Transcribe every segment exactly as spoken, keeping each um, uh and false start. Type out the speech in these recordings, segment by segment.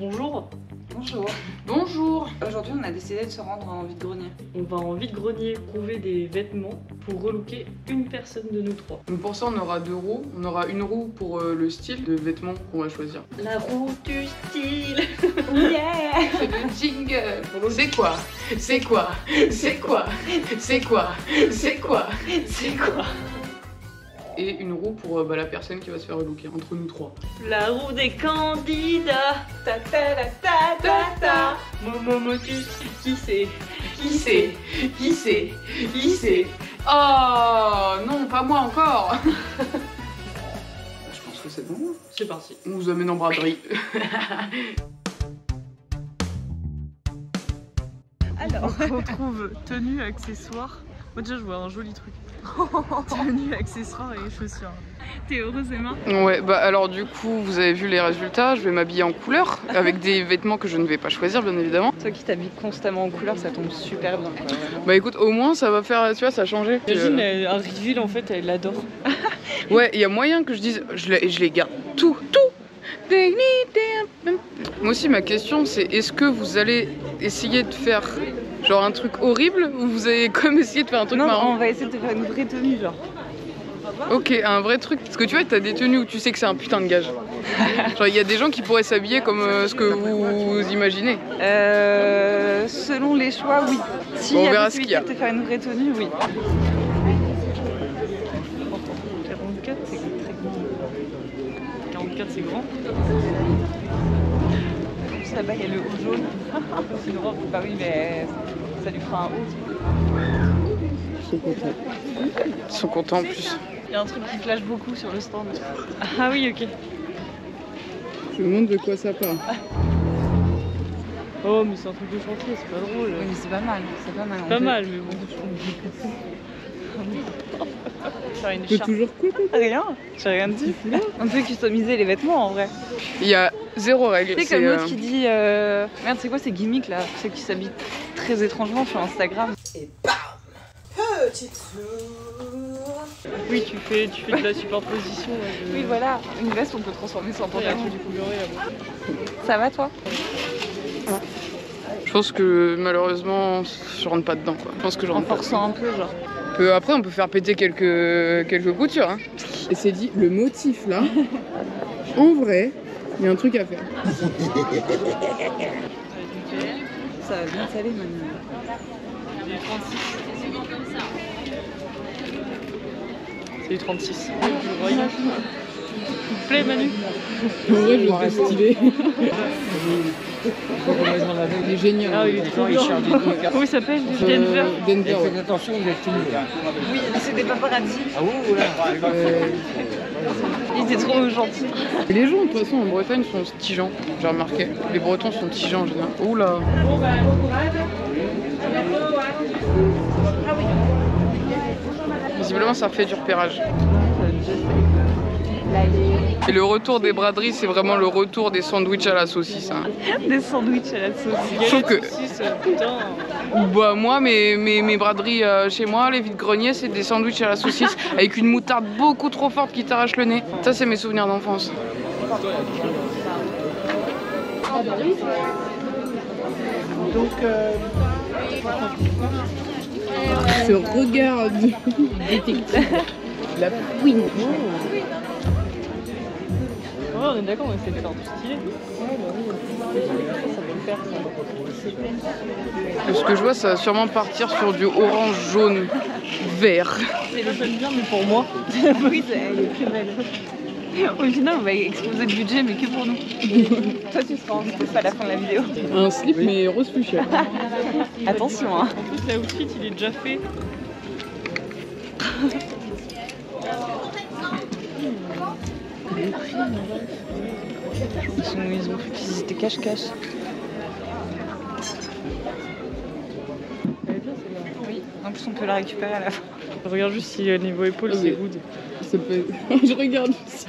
Bonjour. Bonjour. Bonjour. Aujourd'hui, on a décidé de se rendre en vide-grenier. On va en vide-grenier trouver des vêtements pour relooker une personne de nous trois. Donc pour ça, on aura deux roues. On aura une roue pour euh, le style de vêtements qu'on va choisir. La roue du style. Yeah. C'est le jingle. C'est quoi? C'est quoi? C'est quoi? C'est quoi? C'est quoi? C'est quoi? Et une roue pour bah, la personne qui va se faire relooker, entre nous trois. La roue des candidats. Ta ta ta ta ta ta. Momomotus. Qui c'est? Qui c'est? Qui c'est? Qui c'est? Oh non, pas moi encore. Je pense que c'est bon. C'est parti. On vous amène en braderie. Alors, on retrouve tenue, accessoires. Moi déjà je vois un joli truc. Tenue, accessoires et chaussures. T'es heureuse Emma? Ouais, bah alors du coup vous avez vu les résultats, je vais m'habiller en couleur avec des vêtements que je ne vais pas choisir bien évidemment. Toi qui t'habilles constamment en couleur, ça tombe super bien. Bah écoute, au moins ça va faire, tu vois, ça a changé. Imagine euh... un reveal en fait, elle l'adore. Ouais, il y a moyen que je dise, je les, je les garde tout, tout. Moi aussi ma question c'est, est-ce que vous allez essayer de faire genre un truc horrible ou vous avez comme essayé de faire un truc non, marrant? Non, on va essayer de faire une vraie tenue genre. Ok, un vrai truc. Parce que tu vois, t'as des tenues où tu sais que c'est un putain de gage. Genre il y a des gens qui pourraient s'habiller comme euh, ce que vous, vous imaginez. Euh, selon les choix, oui. Si bon, on verra ce qu'il y a. De faire une vraie tenue, oui. quarante-quatre, c'est très grand. quarante-quatre, c'est grand. Là-bas, il y a le haut jaune. C'est une robe, bah oui, mais ça lui fera un haut. Ils sont contents. Ils sont contents en plus. Il y a un truc qui flash beaucoup sur le stand. Ah oui, ok. Je me demande de quoi ça part. Oh, mais c'est un truc de chantier, c'est pas drôle. Oui, mais c'est pas mal. C'est pas mal. Pas mal, mais bon. On peut toujours quoi? Rien, j'ai rien dit. On peut customiser les vêtements en vrai. Il y a zéro règle. C'est comme l'autre qui dit euh... merde, c'est quoi ces gimmicks là? Ceux qui s'habitent très étrangement sur Instagram. Et bam! Petit tour. Oui, tu fais, tu fais de la superposition. De... Oui, voilà. Une veste, on peut transformer ça en pantalon. Ça va toi? Je pense que malheureusement, je rentre pas dedans quoi. Je pense que je rentre en forçant un peu genre. Après, on peut faire péter quelques, quelques coutures. Hein. Et c'est dit, le motif là, en vrai, il y a un truc à faire. Ça va bien saler maintenant. C'est souvent comme ça. C'est du trente-six. Il te plaît Manu? En vrai, je l'aurais stylé. Il est génial. Ah oui, il est chargé. Comment il s'appelle? Denver. Denver. Faites attention, vous êtes tous là. Oui, mais c'était pas paradis. Ah ouh là. Ils étaient trop gentils. Les gens, de toute façon, en Bretagne sont tigeants. J'ai remarqué. Les Bretons sont tigeants en général. Ouh là. Bon bah, bon courage. Ah oui. Visiblement, ça refait du repérage. Et le retour des braderies, c'est vraiment le retour des sandwichs à la saucisse. Hein. Des sandwichs à la saucisse. Sauf que... Bah moi, mes, mes, mes braderies euh, chez moi, les vides-greniers, c'est des sandwichs à la saucisse avec une moutarde beaucoup trop forte qui t'arrache le nez. Ça, c'est mes souvenirs d'enfance. Donc... Euh... Ce regard du détective. La pouine. Ouais, on est d'accord, on essaie de faire du stylé. Ce que je vois, ça va sûrement partir sur du orange, jaune, vert. C'est le jaune bien, mais pour moi. Oui, elle est très belle. Au final, on va exploser le budget, mais que pour nous. Toi, tu seras en slip à la fin de la vidéo. Un slip, mais rose fuchsia. Attention, hein. En plus, l'outfit, il est déjà fait. Ils, sont, ils ont fait qu'ils étaient cache-cache. Oui, en plus on peut la récupérer à la fin. Je regarde juste si au niveau épaule c'est good. Ça peut... Je regarde juste.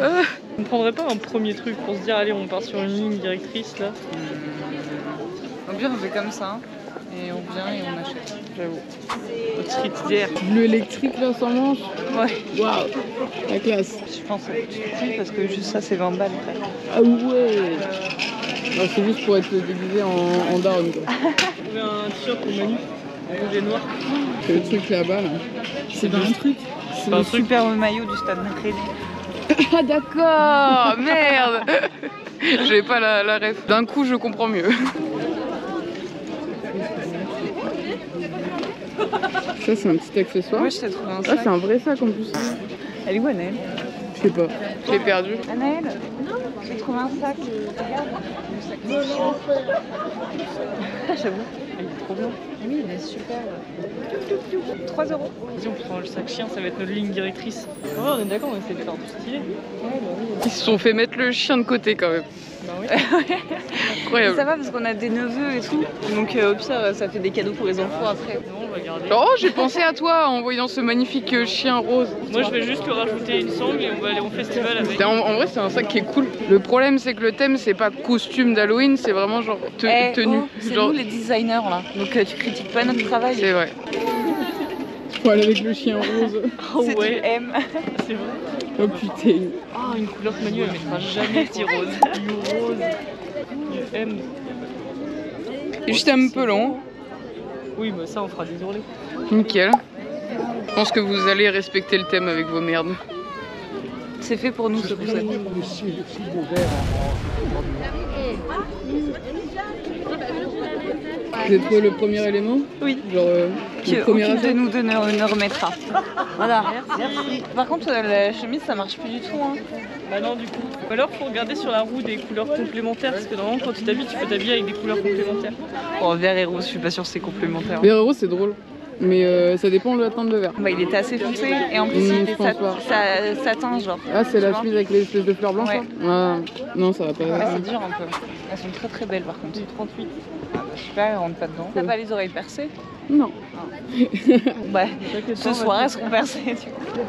Ah, on prendrait pas un premier truc pour se dire allez on part sur une ligne directrice là? Au pire on fait comme ça. Hein. et on vient et on achète. J'avoue. Notre street d'hier. Le électrique là sans manche. Ouais. Waouh. La classe. Je pense que tu te dis parce que juste ça c'est vingt balles après. Ah ouais. Bah, c'est juste pour être déguisé en, en down quoi. J'ai un t-shirt de Manu. Rouge et noir. C'est le truc là-bas là. C'est pas un truc. C'est le super maillot du stade Macrélé. Ah d'accord. Merde. J'ai pas la, la ref. D'un coup je comprends mieux. Ça c'est un petit accessoire. Moi je t'ai trouvé un sac. Ah c'est un vrai sac en plus. Elle est où Anaëlle? Je sais pas. Je l'ai perdu. Anaëlle, j'ai trouvé un sac. Regarde. Le sac de chien. J'avoue. Il est trop bien. Oui, il est super. trois euros. Vas-y, on prend le sac chien, ça va être notre ligne directrice. Oh, on est d'accord, on essaie de faire tout stylé. Ouais, bah oui. Ils se sont fait mettre le chien de côté quand même. Bah oui. Incroyable. Et ça va parce qu'on a des neveux et tout. Donc euh, au pire, ça fait des cadeaux pour les enfants après. Bon, on va garder. Oh, j'ai pensé à toi en voyant ce magnifique chien rose. Moi, je vais juste le rajouter une sangle et on va aller au festival avec. En, en vrai, c'est un sac qui est cool. Le problème, c'est que le thème, c'est pas costume d'Halloween, c'est vraiment genre te eh, tenue. Oh, c'est genre... nous les designers. Là. Donc euh, tu critiques pas notre travail. C'est vrai. Tu peux aller avec le chien rose. Oh c'est ouais. Tu aimes. C'est vrai. Oh putain. Oh une couleur que Manu elle mettra jamais petit rose. Du rose. Du M. Juste un peu long. Oui bah ça on fera des ourlets. Nickel. Je pense que vous allez respecter le thème avec vos merdes. C'est fait pour nous ce concept. Vous avez trouvé le premier élément? Oui. Genre, euh, que aucune de nous deux ne, ne remettra. Voilà. Merci. Par contre, la chemise, ça marche plus du tout. Hein. Bah non, du coup. Ou alors, faut regarder sur la roue des couleurs complémentaires. Parce que normalement, quand tu t'habilles, tu peux t'habiller avec des couleurs complémentaires. Oh, vert et rose, je suis pas sûre que c'est complémentaire. Hein. Vert et rose, c'est drôle. Mais euh, ça dépend de la teinte de vert. Bah, il était assez foncé. Et en plus, mmh, il était sa, sa, sa teint, genre. Ah, c'est la chemise avec les espèces de fleurs blanches, ouais. Ah, non, ça va pas. Ah, c'est dur un peu. Elles sont très très belles par contre. trente-huit. Je sais pas, elle rentre pas dedans. T'as pas les oreilles percées? Non. Ah. Bah, ce soir, elles seront percées.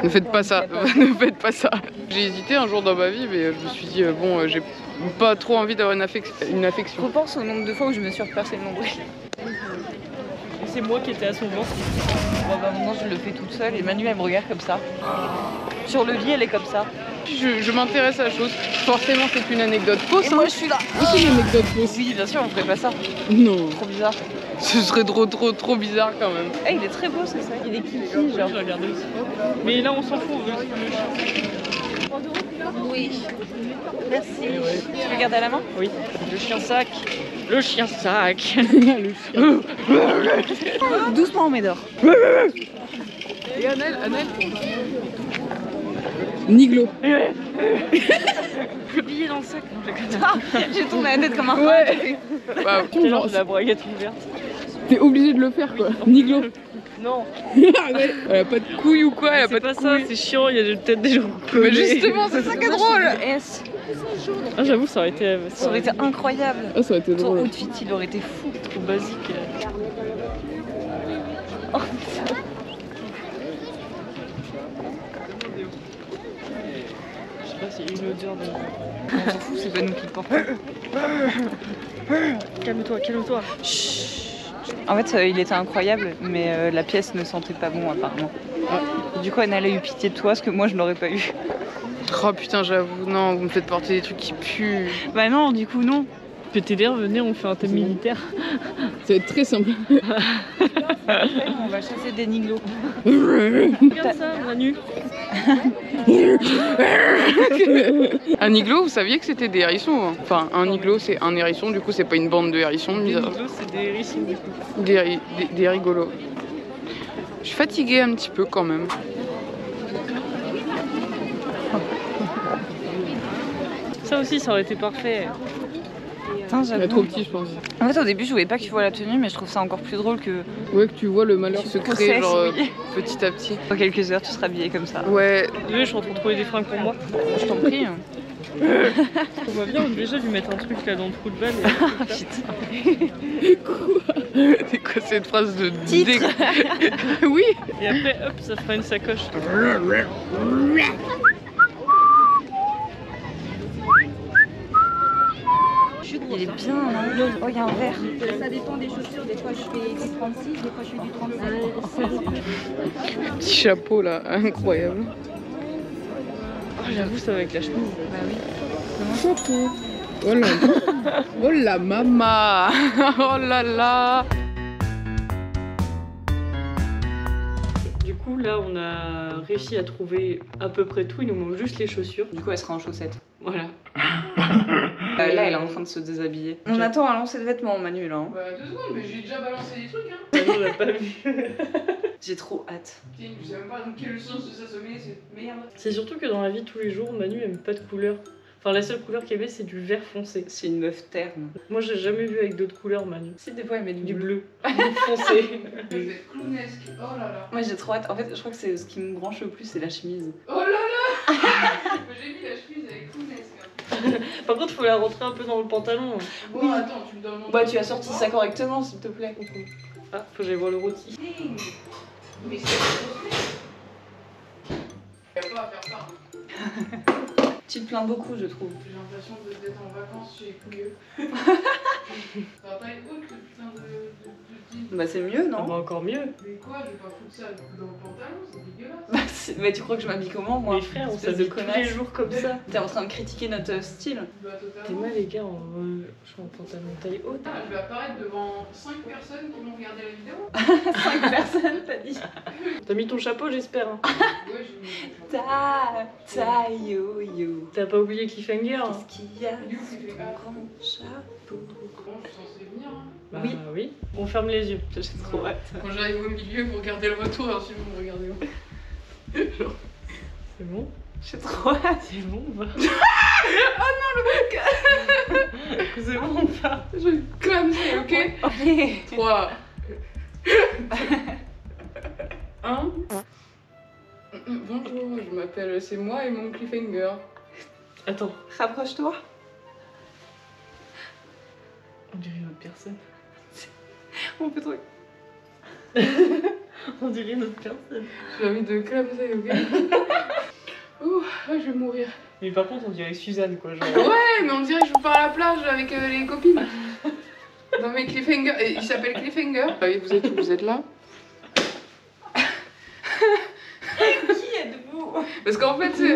Ne faites pas ça, ne faites pas ça. J'ai hésité un jour dans ma vie, mais je me suis dit, euh, bon, euh, j'ai pas trop envie d'avoir une, affec une affection. Je repense au nombre de fois où je me suis repercée le nombril. C'est moi qui étais à son ventre. Bon, bah, maintenant, je le fais toute seule et Manu, elle me regarde comme ça. Sur le lit, elle est comme ça. Je, je m'intéresse à la chose. Forcément, c'est une anecdote fausse. Et hein. Moi, je suis là. C'est une anecdote fausse. Oui, bien sûr, on ferait pas ça. Non. Trop bizarre. Ce serait trop, trop, trop bizarre quand même. Eh, hey, il est très beau, c'est ça. Il est kiki, genre. Mais là, on s'en fout. Oui. Merci. Ouais. Tu veux garder à la main? Oui. Le chien sac. Le chien sac. Le chien. Doucement, on met dehors. Et Anaëlle, Anaëlle. Niglo. Oublié dans le sac. J'ai tourné la tête comme un ouais. Bah, genre, la broyette ouverte. T'es obligé de le faire quoi. Oui. Niglo. Non. Elle a pas de couilles ou quoi? Elle a pas, pas de couilles. C'est ça, c'est chiant, il y a peut-être des gens. Mais justement, c'est ça qui est drôle. Ah, j'avoue, ça aurait été. Ça aurait été incroyable. Ah, ça aurait été drôle. Ton outfit, il aurait été fou. Trop basique. Oh, c'est une odeur de... On s'en fout, c'est pas nous qui le portons. Calme-toi, calme-toi. En fait, euh, il était incroyable, mais euh, la pièce ne sentait pas bon, apparemment. Ouais. Du coup, Anaëlle a eu pitié de toi, ce que moi, je n'aurais pas eu. Oh putain, j'avoue, non, vous me faites porter des trucs qui puent. Bah non, du coup, non. Pétez l'air, venez, on fait un thème militaire. Ça va être très simple. On va chasser des niglos. Regarde ça, Manu. Un iglo, vous saviez que c'était des hérissons? Enfin, un iglo, c'est un hérisson, du coup, c'est pas une bande de hérissons. Des iglos, c'est des hérissons, du coup. Des, des, des rigolos. Je suis fatiguée un petit peu quand même. Ça aussi, ça aurait été parfait. Il est trop petit, je pense. En fait, au début, je voulais pas que tu vois la tenue, mais je trouve ça encore plus drôle que. Ouais, que tu vois le malheur se créer, genre oui. Petit à petit. Dans quelques heures, tu seras habillée comme ça. Ouais. Désolée, je suis en train de trouver des fringues pour moi. Je t'en prie. Hein. On va bien déjà lui mettre un truc là dans le trou de balle. Et... Quoi? C'est quoi cette phrase de titre? Oui. Et après, hop, ça fera une sacoche. Je Il est bien, hein. Oh, il y a un verre. Ça dépend des chaussures, des fois je fais du trente-six, des fois je fais du trente-sept. Petit chapeau là, incroyable. Oh, j'avoue, ça avec la chemise. Bah oui. Chapeau. Oh là, oh la maman. Oh là là. Du coup, là, on a réussi à trouver à peu près tout. Il nous manque juste les chaussures. Du coup, elle sera en chaussettes. Voilà. Euh, là, elle est en train de se déshabiller. On attend à lancer le vêtement, Manu, là. Hein. Bah, deux secondes, mais j'ai déjà balancé des trucs, hein. Non, on l'a pas vu. J'ai trop hâte. Je sais même pas dans quel sens de s'assommer, c'est merde. C'est surtout que dans la vie tous les jours, Manu aime pas de couleur. Enfin, la seule couleur qu'elle met, c'est du vert foncé. C'est une meuf terne. Moi, j'ai jamais vu avec d'autres couleurs, Manu. Si, des fois, elle met du, du bleu. bleu foncé. Vous êtes clownesque. Oh là là. Moi, j'ai trop hâte. En fait, je crois que c'est ce qui me branche le plus, c'est la chemise. Oh là là. J'ai mis la chemise avec clownesque. Par contre, il faut la rentrer un peu dans le pantalon. Bon, oui. Attends, tu me demandes. Bah, tu as sorti ça correctement, s'il te plaît. Ah, faut que j'aille voir le rôti. Mais c'est pas à faire ça. Tu te plains beaucoup, je trouve. J'ai l'impression d'être en vacances chez Pouilleux. Ça va pas être autre que le putain de, de, de, de... Bah, c'est mieux, non? Ah, bah, encore mieux. Mais quoi, je vais pas foutre ça dans le pantalon, c'est dégueulasse. Bah, mais tu crois que je m'habille comment, moi? Les frères, on s'habille tous les jours comme ça. T'es en train de critiquer notre style. Bah, totalement. T'es mal, les gars, en... je suis en pantalon taille haute. Ah, je vais apparaître devant cinq personnes qui vont regarder la vidéo. cinq personnes, t'as dit? T'as mis ton chapeau, j'espère. Hein. Ouais, j'ai mis mon chapeau. Ta, ta, yo, yo. T'as pas oublié Cliffhanger? Qu'est-ce qu'il y a? C'est ton grand chapeau. Comment je suis censée venir, hein? Bah oui. oui. On ferme les yeux. J'ai trop hâte. Quand j'arrive au milieu, vous regardez le retour, ensuite vous me regardez où? C'est bon? J'ai trop hâte. C'est bon, on va. Oh non, le mec. C'est bon, on va. Je vais clamser, ok? trois. un. Bonjour, je m'appelle, c'est moi et mon cliffhanger. Attends. Rapproche-toi. On dirait une autre personne. On peut trouver. On dirait une autre personne. J'ai envie de clamser, ok? Ouh, ouais, je vais mourir. Mais par contre, on dirait Suzanne, quoi. Genre... Ouais, mais on dirait que je pars à la plage avec euh, les copines. Non, mais Cliffhanger, il s'appelle Cliffhanger. Vous êtes où? Vous êtes là? Qui êtes-vous? Parce qu'en fait, c'est.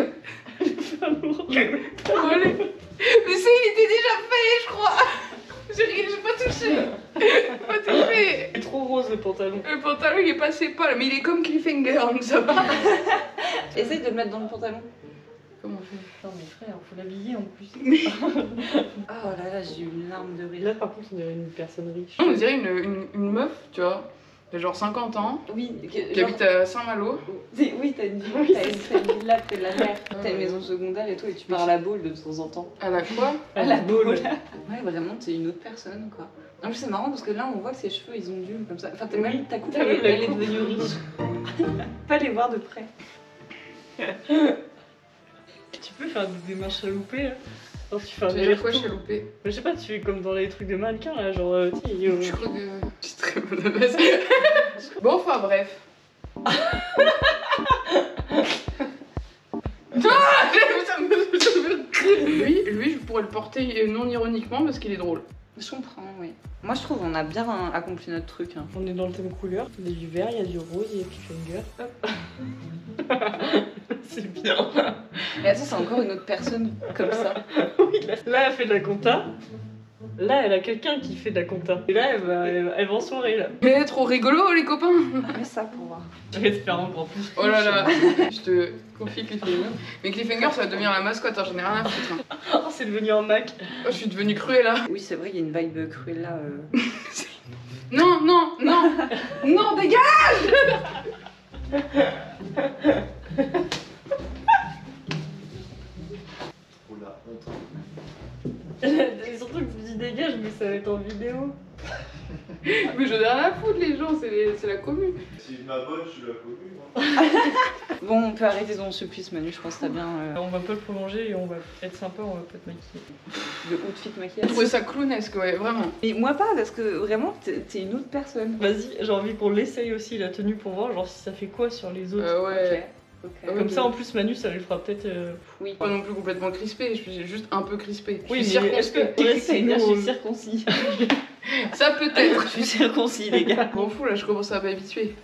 Mais si, il était déjà fait, je crois. J'ai pas touché. Pas touché. Il est trop rose le pantalon. Le pantalon, il est passé pas là, mais il est comme Cliffhanger, donc ça va. Essaye de le mettre dans le pantalon. Comment on fait? Non mais frère, faut l'habiller en plus. Ah oh là là, j'ai eu une larme de rire. Là par contre, on dirait une personne riche. On dirait une, une, une meuf, tu vois, de genre cinquante ans, oui, que, qui genre... habite à Saint-Malo. Oui, t'as une, oui, une villa, t'es de la mer, t'as une maison secondaire et tout, et tu pars à la boule de temps en temps. À la quoi? À la boule. Ouais, vraiment, t'es une autre personne, quoi. En plus, c'est marrant parce que là, on voit que ses cheveux, ils ont dû comme ça. Enfin, t'as même ta coupe, elle, elle est devenue riche. Pas les voir de près. Tu peux faire des démarches chaloupées, là. Alors, tu fais un déjà quoi chaloupé? Je sais pas, tu fais comme dans les trucs de mannequin, là, genre... Euh, euh... Je crois que... Je suis très bonne à base. Bon, enfin, bref. Ah, ça me... Ça me... Lui, lui, je pourrais le porter non ironiquement parce qu'il est drôle. Je comprends, oui. Moi, je trouve qu'on a bien accompli notre truc. Hein. On est dans le thème couleur. Il y a du vert, il y a du rose, il y a Cliffhanger. C'est bien. Et attends, c'est encore une autre personne comme ça. Oui, là, là, elle fait de la compta. Là, elle a quelqu'un qui fait de la compta. Et là, elle va, elle, elle va en soirée, là. Mais trop rigolo, les copains. Fais ça pour voir. Je vais te faire encore plus. Oh là là. Je te confie Cliffhanger. Mais Cliffhanger, ça va devenir la mascotte, hein. J'en ai rien à foutre. Oh, c'est devenu un Mac. Oh, je suis devenue Cruella. Oui, c'est vrai, il y a une vibe Cruella. Euh... non, non, non. Non, dégage. Oh la honte. C'est surtout que tu dis dégage, mais ça va être en vidéo. Mais j'en ai rien à foutre, les gens, c'est la commu. Si je m'abonne, je suis la commu. Hein. Bon, on peut arrêter dans ce supplice, Manu, je pense que t'as bien. Euh... On va pas le prolonger et on va être sympa, on va pas te maquiller. Le outfit maquillage. J'ai trouvé ça clownesque, ouais, vraiment. Mais moi pas, parce que vraiment, t'es une autre personne. Vas-y, j'ai envie qu'on l'essaye aussi, la tenue, pour voir genre si ça fait quoi sur les autres. Euh, ouais. Okay. Okay. Comme oui, ça, en plus, Manu, ça lui fera peut-être. Euh... Oui. Pas non plus complètement crispé, je suis juste un peu crispé. Oui, est-ce que ouais, c'est une euh... circoncis. Ça peut-être. Je suis circoncis, les gars. M'en fous, là, je commence à m'habituer.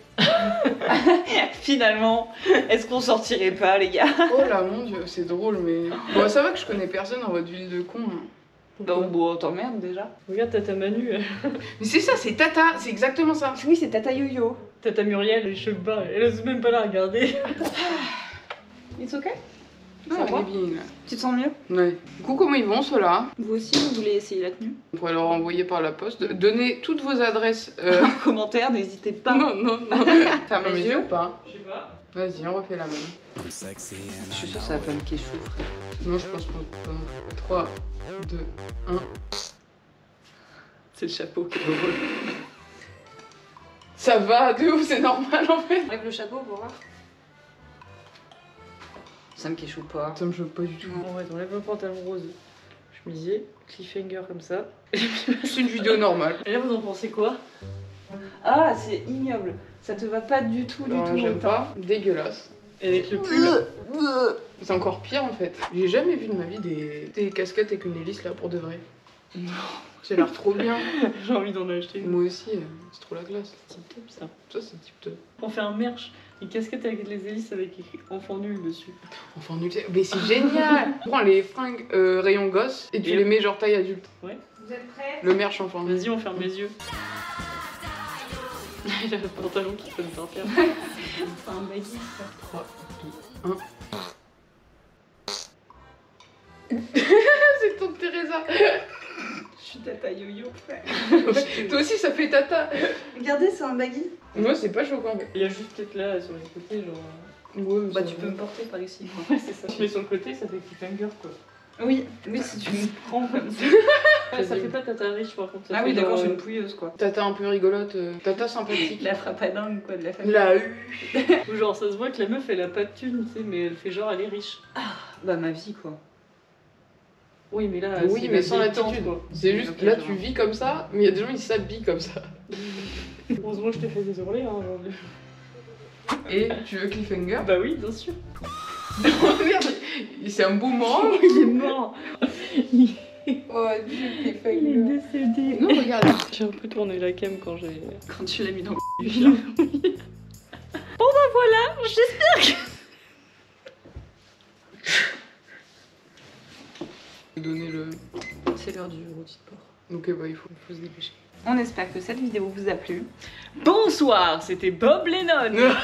Finalement, est-ce qu'on sortirait pas, les gars? Oh là, mon Dieu, c'est drôle, mais. Bon, ça va que je connais personne dans votre ville de con. Hein. Donc bon, t'emmerdes déjà. Regarde Tata Manu. Mais c'est ça, c'est Tata, c'est exactement ça. Oui, c'est Tata Yo-Yo. Tata Muriel, les cheveux bas, elle ose même pas la regarder. It's ok? Non, ça va bien. Tu te sens mieux? Ouais. Du coup, comment ils vont ceux-là? Vous aussi, vous voulez essayer la tenue? On pourrait leur envoyer par la poste. Donnez toutes vos adresses euh... en commentaire, n'hésitez pas. Non, non, non. T'as mes yeux ou pas? Je sais pas. Vas-y, on refait la même. Je suis sûre que ça va pas me kéchou. Non, je pense pas. trois, deux, un. C'est le chapeau qui est drôle. Ça va, de ouf, c'est normal en fait. Enlève le chapeau pour voir. Ça me kéchou pas. Ça me choque pas du tout. En vrai, t'enlèves le pantalon rose, chemisier, cliffhanger comme ça. C'est une vidéo normale. Et là, vous en pensez quoi? Ah, c'est ignoble. Ça te va pas du tout, non, du tout. J'aime pas. Dégueulasse. Et avec le pull. C'est encore pire en fait. J'ai jamais vu de ma vie des, des casquettes avec une hélice là pour de vrai. Non. Ça a l'air trop bien. J'ai envie d'en acheter. Moi aussi, c'est trop la classe. C'est tip top ça. Ça c'est tip top. On fait un merch, une casquette avec les hélices avec écrit enfant nul dessus. Enfant nul, mais c'est génial. Tu prends les fringues euh, rayon gosse et tu et... les mets genre taille adulte. Ouais. Vous êtes prêts? Le merch enfant nul. Vas-y, on ferme les yeux. Il a le pantalon qui peut me sortir. C'est un baggy ça. trois, deux, un. C'est ton Teresa. Je suis Tata Yo-Yo. Toi aussi ça fait Tata. Regardez, c'est un baggy. Moi c'est pas choquant. Il y a juste peut-être là sur les côtés genre. Ouais, bah tu peux me porter par ici. Ouais, c'est ça. Tu mets sur le côté, ça fait cliffhanger quoi. Oui, oui, si tu me prends comme ça. Ouais, ça fait pas Tata riche par contre. Ah oui, d'accord, c'est une pouilleuse quoi. Tata un peu rigolote, Tata sympathique. La frappadingue quoi de la famille. La eu. Ou genre ça se voit que la meuf elle a pas de thune, tu sais, mais elle fait genre elle est riche. Ah, bah ma vie quoi. Oui, mais là. Oui, mais sans l'attitude. C'est juste là tu vis comme ça, mais il y a des gens ils s'habillent comme ça. Heureusement je t'ai fait désourler hein aujourd'hui. Et tu veux cliffhanger? Bah oui, bien sûr. Oh merde, c'est un boomerang. Il est mort. Oh Dieu, il est décédé. Non, regarde. J'ai un peu tourné la cam quand j'ai. Quand tu l'as mis dans le cul. Bon bah voilà, j'espère que. Donner le. C'est l'heure du rôti de porc. Donc bah il faut, il faut se dépêcher. On espère que cette vidéo vous a plu. Bonsoir, c'était Bob Lennon.